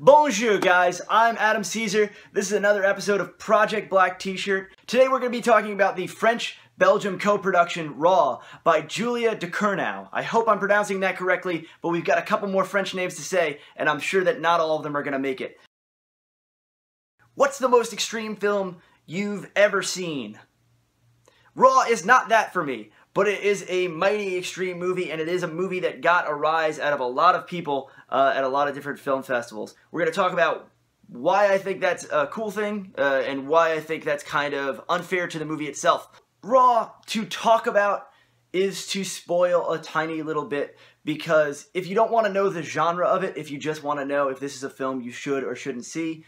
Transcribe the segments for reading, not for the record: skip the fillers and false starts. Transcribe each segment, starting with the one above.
Bonjour guys, I'm Adam Cesare. This is another episode of Project Black T-Shirt. Today we're going to be talking about the French-Belgium co-production Raw by Julia Ducournau. I hope I'm pronouncing that correctly, but we've got a couple more French names to say, and I'm sure that not all of them are going to make it. What's the most extreme film you've ever seen? Raw is not that for me, but it is a mighty extreme movie, and it is a movie that got a rise out of a lot of people at a lot of different film festivals. We're going to talk about why I think that's a cool thing and why I think that's kind of unfair to the movie itself. Raw, to talk about, is to spoil a tiny little bit, because if you don't want to know the genre of it, if you just want to know if this is a film you should or shouldn't see,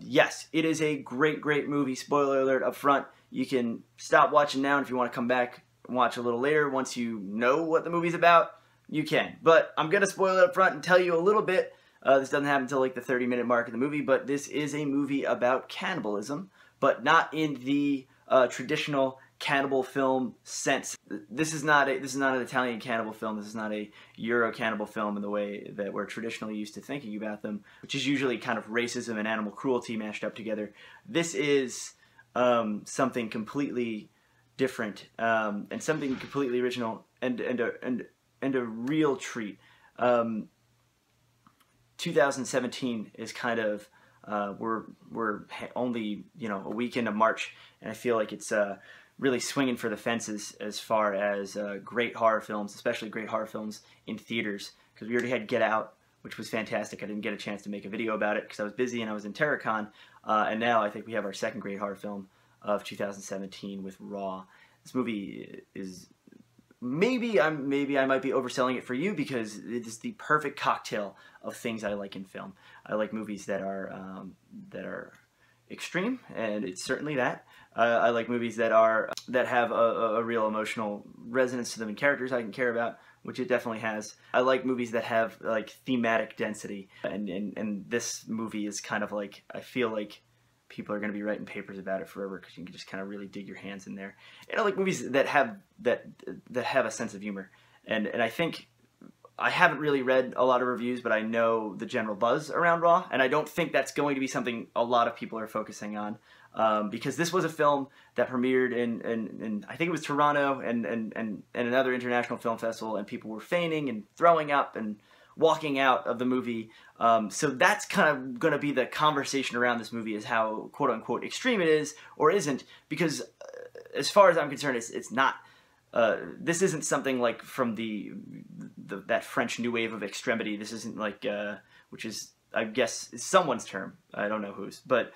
yes, it is a great, great movie. Spoiler alert up front. You can stop watching now, and if you want to come back, watch a little later once you know what the movie's about, you can. But I'm going to spoil it up front and tell you a little bit. This doesn't happen until like the 30-minute mark of the movie, but this is a movie about cannibalism, but not in the traditional cannibal film sense. This is not an Italian cannibal film. This is not a Euro cannibal film in the way that we're traditionally used to thinking about them, which is usually kind of racism and animal cruelty mashed up together. This is something completely different, and something completely original, and a real treat. 2017 is kind of we're only, you know, a week into March, and I feel like it's really swinging for the fences as far as great horror films, especially great horror films in theaters. Because we already had Get Out, which was fantastic. I didn't get a chance to make a video about it because I was busy and I was in TerrorCon, and now I think we have our second great horror film of 2017 with Raw. This movie is, maybe I might be overselling it for you, because it is the perfect cocktail of things I like in film. I like movies that are extreme, and it's certainly that. I like movies that are have a real emotional resonance to them and characters I can care about, which it definitely has. I like movies that have like thematic density, and this movie is kind of like, I feel like people are going to be writing papers about it forever, because you can just kind of really dig your hands in there. And I like movies that have that have a sense of humor. And I think, I haven't really read a lot of reviews, but I know the general buzz around Raw, and I don't think that's going to be something a lot of people are focusing on, because this was a film that premiered in I think it was Toronto and another international film festival, and people were fainting and throwing up and walking out of the movie. So that's kind of going to be the conversation around this movie, is how quote-unquote extreme it is or isn't, because as far as I'm concerned, it's not. This isn't something like from that French new wave of extremity. This isn't like, which is, I guess, is someone's term. I don't know whose, but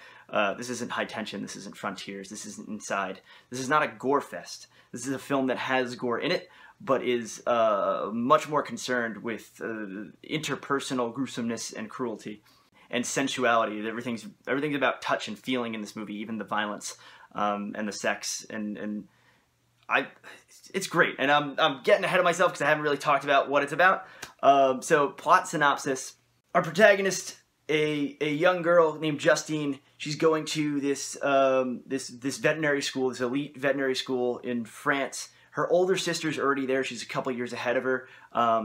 this isn't High Tension. This isn't Frontiers. This isn't Inside. This is not a gore fest. This is a film that has gore in it, but is much more concerned with interpersonal gruesomeness and cruelty and sensuality. Everything's about touch and feeling in this movie, even the violence and the sex, and it's great. And I'm getting ahead of myself because I haven't really talked about what it's about. So plot synopsis: our protagonist, a young girl named Justine, she's going to this this veterinary school, this elite veterinary school in France. Her older sister's already there. She's a couple years ahead of her.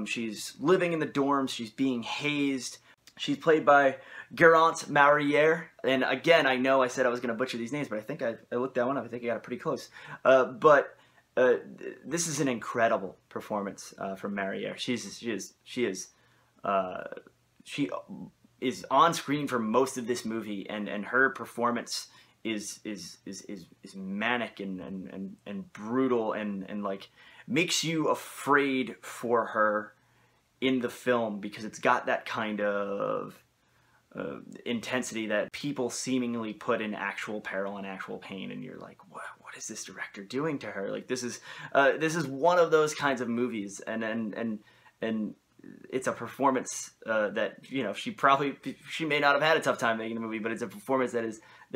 She's living in the dorms. She's being hazed. She's played by Garance Marillier. And again, I know I said I was going to butcher these names, but I think I looked that one up. I think I got it pretty close. This is an incredible performance from Marillier. She is on screen for most of this movie, and her performance is manic and brutal and like makes you afraid for her in the film, because it's got that kind of intensity that people seemingly put in actual peril and actual pain, and you're like, what is this director doing to her? Like, this is one of those kinds of movies, and it's a performance that, you know, she may not have had a tough time making the movie, but it's a performance that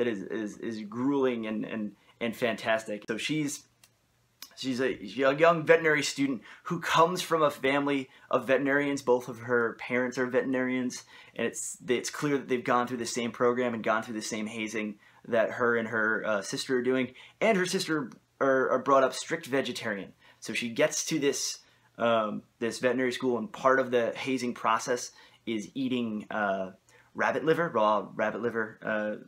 is grueling and fantastic. So she's a young veterinary student who comes from a family of veterinarians. Both of her parents are veterinarians, and it's clear that they've gone through the same program and gone through the same hazing that her and her sister are doing. And her sister are brought up strict vegetarian. So she gets to this veterinary school, and part of the hazing process is eating rabbit liver, raw rabbit liver,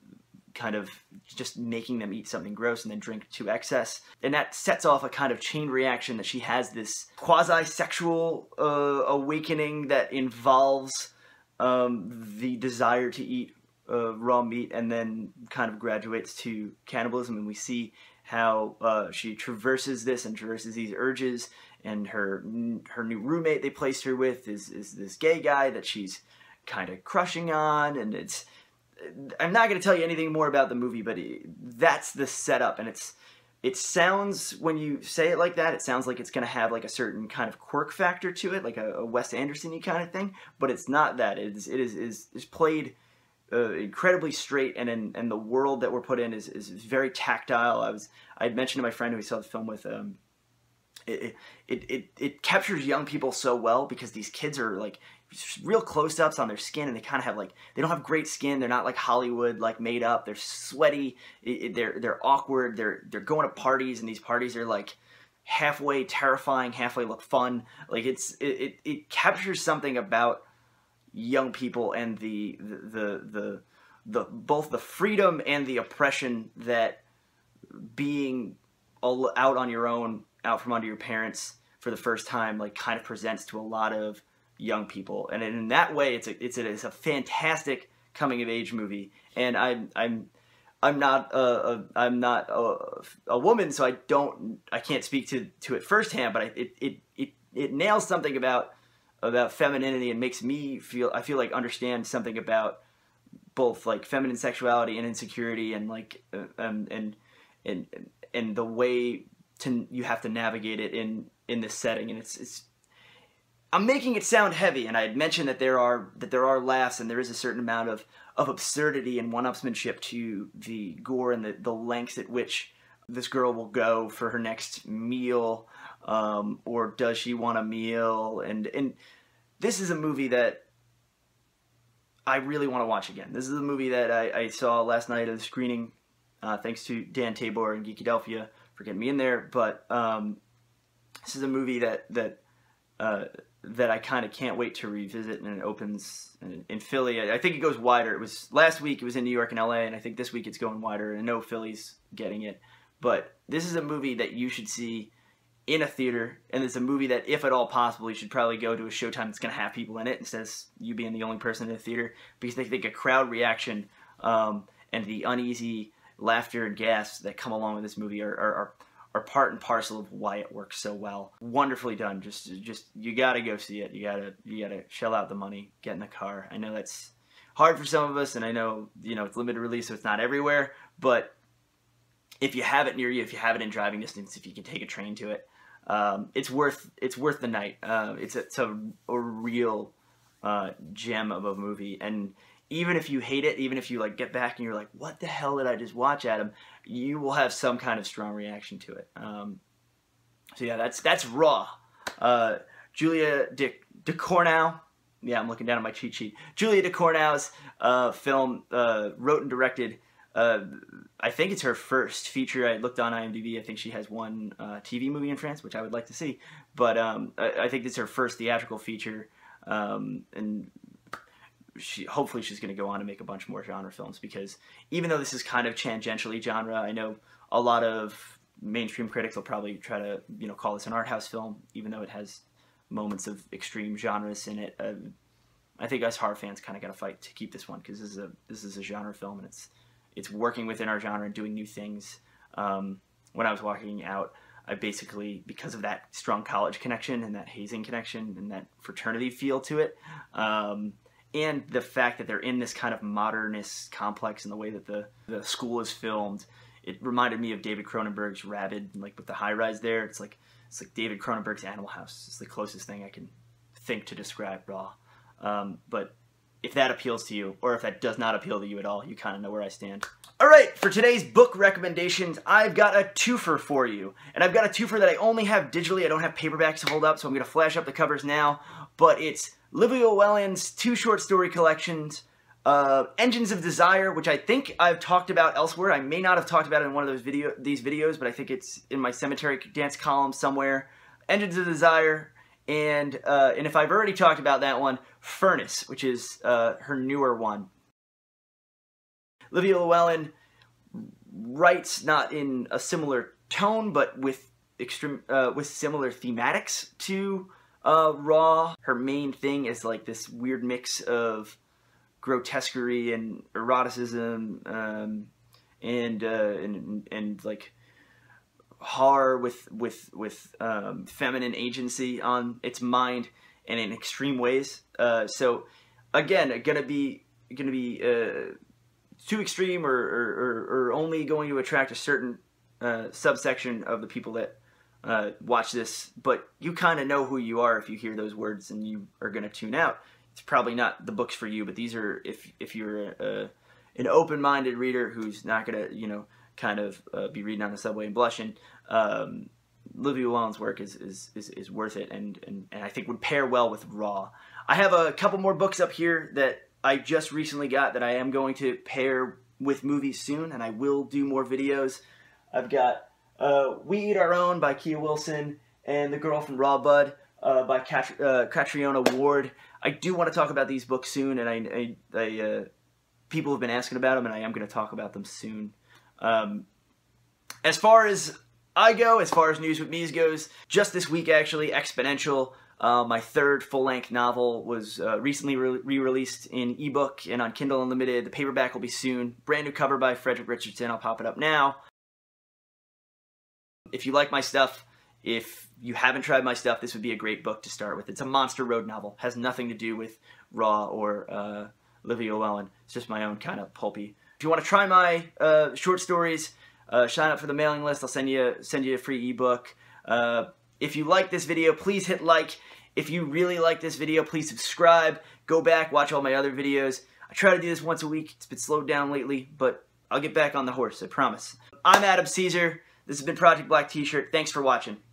kind of just making them eat something gross and then drink to excess. And that sets off a kind of chain reaction that she has this quasi-sexual awakening that involves the desire to eat raw meat, and then kind of graduates to cannibalism. And we see how she traverses this and traverses these urges, and her new roommate they placed her with is this gay guy that she's kind of crushing on, and it's... I'm not going to tell you anything more about the movie, but that's the setup, and it sounds, when you say it like that, it sounds like it's going to have like a certain kind of quirk factor to it, like a Wes Anderson-y kind of thing, but it's not that. It is played incredibly straight, and the world that we're put in is very tactile. I had mentioned to my friend who we saw the film with, it captures young people so well, because these kids are like real close-ups on their skin, and they kind of have like, they don't have great skin, they're not like Hollywood, like made up, they're sweaty, they're awkward, they're going to parties, and these parties are like halfway terrifying, halfway look fun. Like it captures something about young people and the both the freedom and the oppression that being all out on your own, out from under your parents for the first time, like kind of presents to a lot of young people. And in that way, it's a fantastic coming of age movie. And I'm not a woman, so I can't speak to it firsthand, but it nails something about femininity, and makes me feel like understand something about both like feminine sexuality and insecurity, and like and the way you have to navigate it in this setting. And it's I'm making it sound heavy, and I had mentioned that there are laughs, and there is a certain amount of absurdity and one-upsmanship to the gore and the lengths at which this girl will go for her next meal, or does she want a meal? And this is a movie that I really want to watch again. This is a movie that I saw last night at the screening, thanks to Dan Tabor and Geekadelphia for getting me in there, but this is a movie that I kind of can't wait to revisit, and it opens in Philly. I think it goes wider. It was last week, it was in New York and LA, and I think this week it's going wider. I know Philly's getting it, but this is a movie that you should see in a theater, and it's a movie that, if at all possible, you should probably go to a showtime that's going to have people in it, instead of you being the only person in the theater, because they think a crowd reaction and the uneasy laughter and gasps that come along with this movie are part and parcel of why it works so well. Wonderfully done. Just you gotta go see it. You gotta shell out the money, get in the car. I know that's hard for some of us, and I know, you know, it's limited release, so it's not everywhere, but if you have it near you, if you have it in driving distance, if you can take a train to it, it's worth the night. It's a real gem of a movie, and even if you hate it, even if you like get back and you're like, what the hell did I just watch, Adam? You will have some kind of strong reaction to it. So yeah, that's Raw. Julia Ducournau. Yeah, I'm looking down at my cheat sheet. Julia Ducournau's film, wrote and directed. I think it's her first feature. I looked on IMDb. I think she has one TV movie in France, which I would like to see. But I think it's her first theatrical feature, and hopefully she's going to go on to make a bunch more genre films, because even though this is kind of tangentially genre, I know a lot of mainstream critics will probably try to, you know, call this an art house film, even though it has moments of extreme genres in it. I think us horror fans kind of got to fight to keep this one, because this is a genre film, and it's working within our genre and doing new things. When I was walking out, I basically, because of that strong college connection and that hazing connection and that fraternity feel to it, and the fact that they're in this kind of modernist complex in the way that the school is filmed, it reminded me of David Cronenberg's Rabid, like with the high rise there. It's like David Cronenberg's Animal House. It's the closest thing I can think to describe Raw. But if that appeals to you, or if that does not appeal to you at all, you kind of know where I stand. All right, for today's book recommendations, I've got a twofer for you. And I've got a twofer that I only have digitally. I don't have paperbacks to hold up, so I'm going to flash up the covers now. But it's Livia Llewellyn's two short story collections, Engines of Desire, which I think I've talked about elsewhere. I may not have talked about it in one of these videos, but I think it's in my Cemetery Dance column somewhere. Engines of Desire, and if I've already talked about that one, Furnace, which is her newer one. Livia Llewellyn writes not in a similar tone, but with similar thematics to Raw. Her main thing is like this weird mix of grotesquerie and eroticism, and like horror with feminine agency on its mind and in extreme ways. So again, gonna be too extreme or only going to attract a certain subsection of the people that watch this, but you kind of know who you are if you hear those words and you are going to tune out. It's probably not the books for you, but these are, if you're an open-minded reader who's not going to, you know, kind of be reading on the subway and blushing, Livia Llewellyn's work is worth it, and I think would pair well with Raw. I have a couple more books up here that I just recently got that I am going to pair with movies soon, and I will do more videos. I've got We Eat Our Own by Kia Wilson and The Girl from Raw Bud by Catriona Ward. I do want to talk about these books soon, and I people have been asking about them, and I am going to talk about them soon. As far as I go, as far as News With Me's goes, just this week actually, Exponential, my third full-length novel, was recently re-released in ebook and on Kindle Unlimited. The paperback will be soon. Brand new cover by Frederick Richardson. I'll pop it up now. If you like my stuff, if you haven't tried my stuff, this would be a great book to start with. It's a monster road novel. Has nothing to do with Raw or Livia Llewellyn. It's just my own kind of pulpy. If you want to try my short stories, sign up for the mailing list. I'll send you a free ebook. If you like this video, please hit like. If you really like this video, please subscribe. Go back, watch all my other videos. I try to do this once a week. It's been slowed down lately, but I'll get back on the horse, I promise. I'm Adam Cesare. This has been Project Black T-Shirt. Thanks for watching.